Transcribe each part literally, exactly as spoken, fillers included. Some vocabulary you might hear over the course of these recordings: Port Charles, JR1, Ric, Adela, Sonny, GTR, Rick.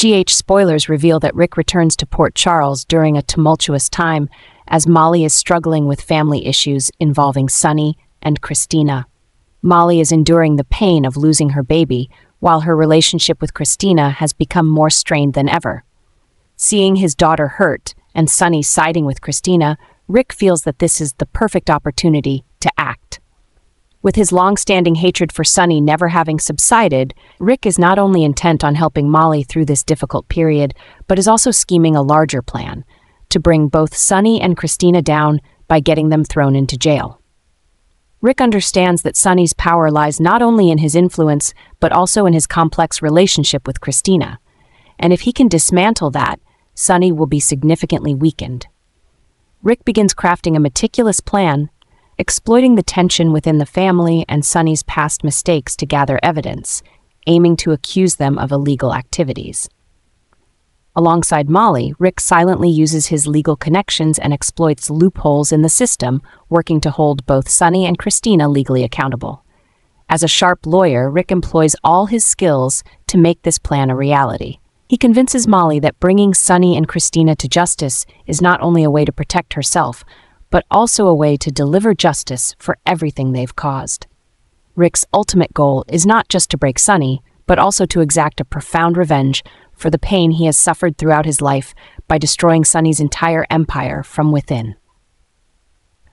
G H spoilers reveal that Ric returns to Port Charles during a tumultuous time as Molly is struggling with family issues involving Sonny and Christina. Molly is enduring the pain of losing her baby, while her relationship with Christina has become more strained than ever. Seeing his daughter hurt and Sonny siding with Christina, Ric feels that this is the perfect opportunity to act. With his long-standing hatred for Sonny never having subsided, Ric is not only intent on helping Molly through this difficult period, but is also scheming a larger plan to bring both Sonny and Christina down by getting them thrown into jail. Ric understands that Sonny's power lies not only in his influence, but also in his complex relationship with Christina. And if he can dismantle that, Sonny will be significantly weakened. Ric begins crafting a meticulous plan, exploiting the tension within the family and Sonny's past mistakes to gather evidence, aiming to accuse them of illegal activities. Alongside Molly, Ric silently uses his legal connections and exploits loopholes in the system, working to hold both Sonny and Christina legally accountable. As a sharp lawyer, Ric employs all his skills to make this plan a reality. He convinces Molly that bringing Sonny and Christina to justice is not only a way to protect herself, but also a way to deliver justice for everything they've caused. Ric's ultimate goal is not just to break Sonny, but also to exact a profound revenge for the pain he has suffered throughout his life by destroying Sonny's entire empire from within.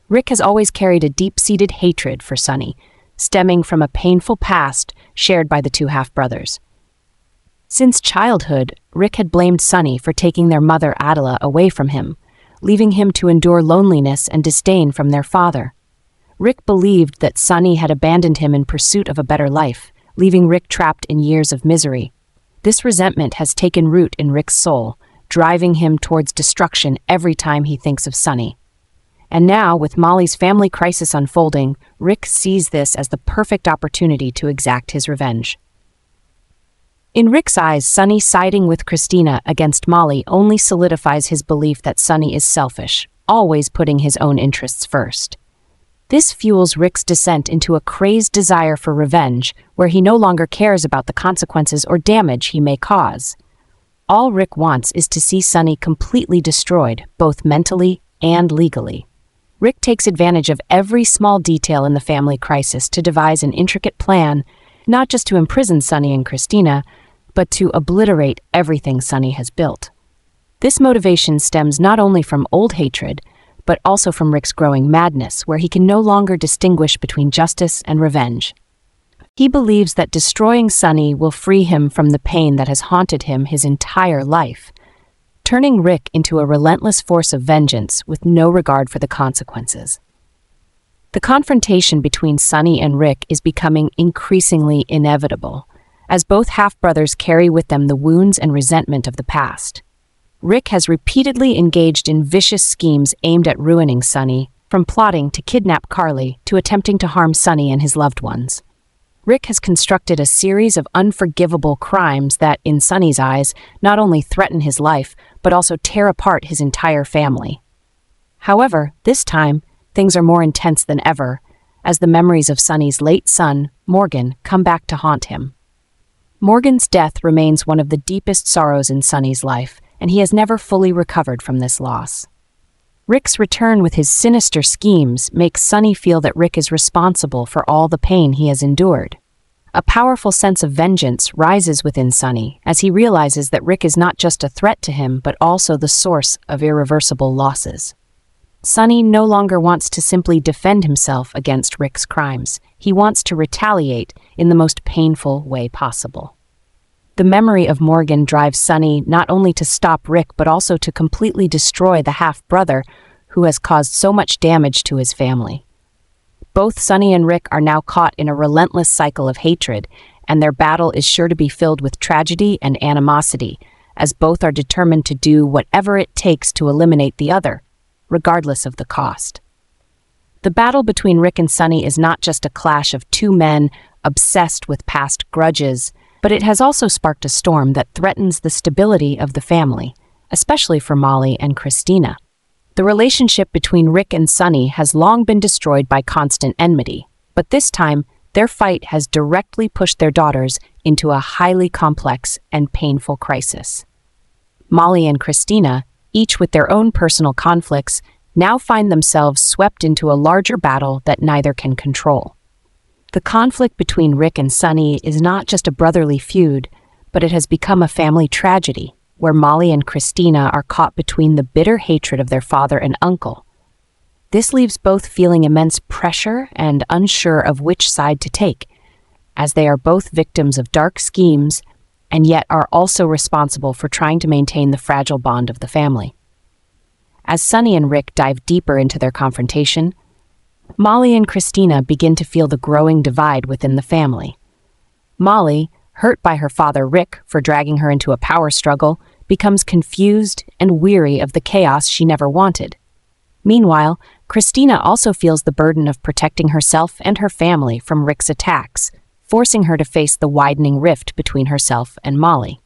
Ric has always carried a deep-seated hatred for Sonny, stemming from a painful past shared by the two half-brothers. Since childhood, Ric had blamed Sonny for taking their mother Adela away from him, leaving him to endure loneliness and disdain from their father. Ric believed that Sonny had abandoned him in pursuit of a better life, leaving Ric trapped in years of misery. This resentment has taken root in Ric's soul, driving him towards destruction every time he thinks of Sonny. And now, with Molly's family crisis unfolding, Ric sees this as the perfect opportunity to exact his revenge. In Ric's eyes, Sonny siding with Christina against Molly only solidifies his belief that Sonny is selfish, always putting his own interests first. This fuels Ric's descent into a crazed desire for revenge, where he no longer cares about the consequences or damage he may cause. All Ric wants is to see Sonny completely destroyed, both mentally and legally. Ric takes advantage of every small detail in the family crisis to devise an intricate plan, not just to imprison Sonny and Christina, but to obliterate everything Sonny has built. This motivation stems not only from old hatred, but also from Ric's growing madness, where he can no longer distinguish between justice and revenge. He believes that destroying Sonny will free him from the pain that has haunted him his entire life, turning Ric into a relentless force of vengeance with no regard for the consequences. The confrontation between Sonny and Ric is becoming increasingly inevitable, as both half-brothers carry with them the wounds and resentment of the past. Ric has repeatedly engaged in vicious schemes aimed at ruining Sonny, from plotting to kidnap Carly to attempting to harm Sonny and his loved ones. Ric has constructed a series of unforgivable crimes that, in Sonny's eyes, not only threaten his life, but also tear apart his entire family. However, this time, things are more intense than ever, as the memories of Sonny's late son, Morgan, come back to haunt him. Morgan's death remains one of the deepest sorrows in Sonny's life, and he has never fully recovered from this loss. Ric's return with his sinister schemes makes Sonny feel that Ric is responsible for all the pain he has endured. A powerful sense of vengeance rises within Sonny as he realizes that Ric is not just a threat to him, but also the source of irreversible losses. Sonny no longer wants to simply defend himself against Ric's crimes. He wants to retaliate in the most painful way possible. The memory of Morgan drives Sonny not only to stop Ric, but also to completely destroy the half-brother who has caused so much damage to his family. Both Sonny and Ric are now caught in a relentless cycle of hatred, and their battle is sure to be filled with tragedy and animosity, as both are determined to do whatever it takes to eliminate the other, regardless of the cost. The battle between Ric and Sonny is not just a clash of two men obsessed with past grudges, but it has also sparked a storm that threatens the stability of the family, especially for Molly and Christina. The relationship between Ric and Sonny has long been destroyed by constant enmity, but this time, their fight has directly pushed their daughters into a highly complex and painful crisis. Molly and Christina, each with their own personal conflicts, now find themselves swept into a larger battle that neither can control. The conflict between Ric and Sonny is not just a brotherly feud, but it has become a family tragedy, where Molly and Christina are caught between the bitter hatred of their father and uncle. This leaves both feeling immense pressure and unsure of which side to take, as they are both victims of dark schemes and yet are also responsible for trying to maintain the fragile bond of the family. As Sonny and Ric dive deeper into their confrontation, Molly and Christina begin to feel the growing divide within the family. Molly, hurt by her father Ric for dragging her into a power struggle, becomes confused and weary of the chaos she never wanted. Meanwhile, Christina also feels the burden of protecting herself and her family from Ric's attacks, forcing her to face the widening rift between herself and Molly.